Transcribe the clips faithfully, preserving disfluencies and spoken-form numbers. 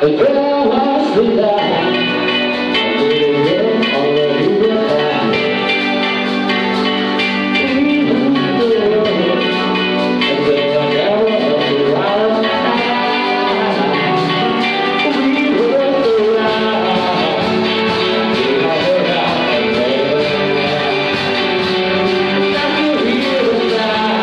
A girl has been down, a little girl already went down. Even the world, and then I never looked around. We looked around, we looked around and never found. I can hear the sound, reminding me all of the world.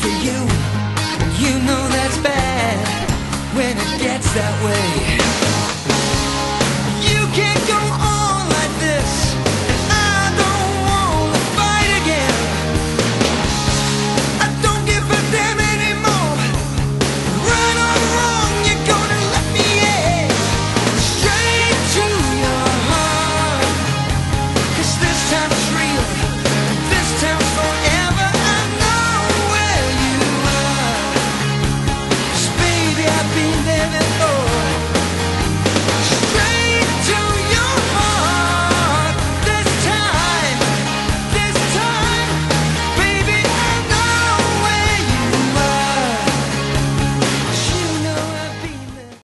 for you, and you know that's bad when it gets that way.